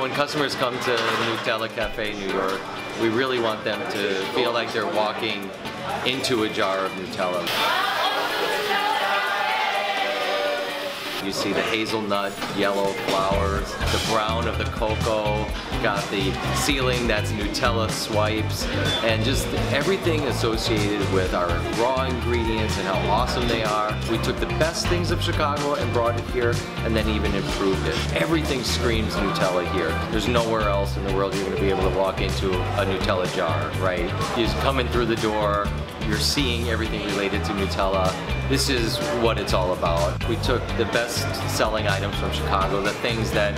When customers come to Nutella Cafe in New York, we really want them to feel like they're walking into a jar of Nutella. You see the hazelnut, yellow flowers, the brown of the cocoa, got the ceiling that's Nutella swipes, and just everything associated with our raw ingredients and how awesome they are. We took the best things of Chicago and brought it here and then even improved it. Everything screams Nutella here. There's nowhere else in the world you're going to be able to walk into a Nutella jar, right? You're just coming through the door, you're seeing everything related to Nutella. This is what it's all about. We took the best-selling items from Chicago, the things that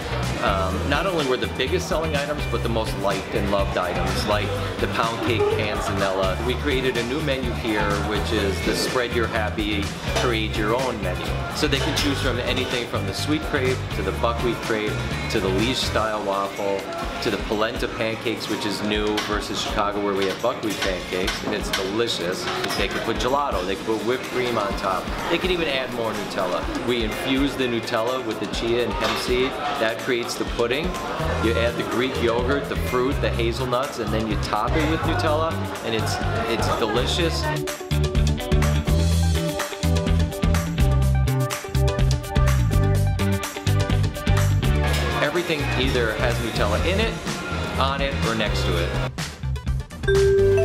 not only were the biggest selling items, but the most liked and loved items, like the pound cake panzanella. We created a new menu here, which is the Spread Your Happy, Create Your Own menu. So they can choose from anything from the sweet crepe, to the buckwheat crepe, to the Liège-style waffle, to the polenta pancakes, which is new versus Chicago where we have buckwheat pancakes, and it's delicious. They could put gelato, they could put whipped cream on top. They can even add more Nutella. We infuse the Nutella with the chia and hemp seed. That creates the pudding. You add the Greek yogurt, the fruit, the hazelnuts, and then you top it with Nutella, and it's delicious. Everything either has Nutella in it, on it, or next to it.